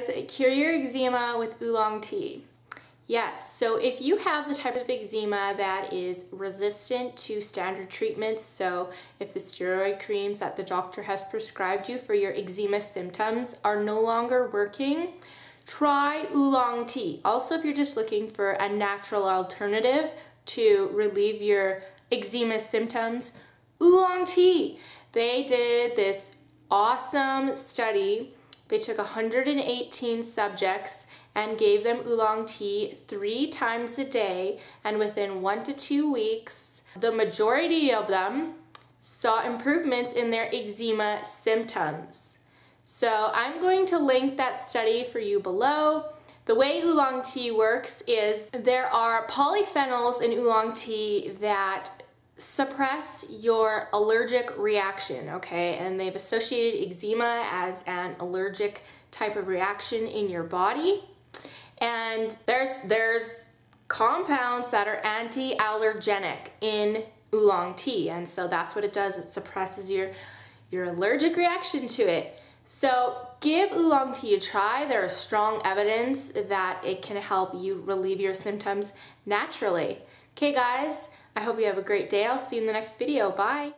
says, cure your eczema with oolong tea. Yes, so if you have the type of eczema that is resistant to standard treatments, so if the steroid creams that the doctor has prescribed you for your eczema symptoms are no longer working, try oolong tea. Also, if you're just looking for a natural alternative to relieve your eczema symptoms, oolong tea. They did this awesome study. They took 118 subjects and gave them oolong tea 3 times a day, and within 1 to 2 weeks, the majority of them saw improvements in their eczema symptoms. So I'm going to link that study for you below. The way oolong tea works is there are polyphenols in oolong tea that suppress your allergic reaction, okay? And they've associated eczema as an allergic type of reaction in your body. And there's compounds that are anti-allergenic in oolong tea. And so that's what it does. It suppresses your allergic reaction to it. So give oolong tea a try. There is strong evidence that it can help you relieve your symptoms naturally. Okay guys, I hope you have a great day. I'll see you in the next video. Bye.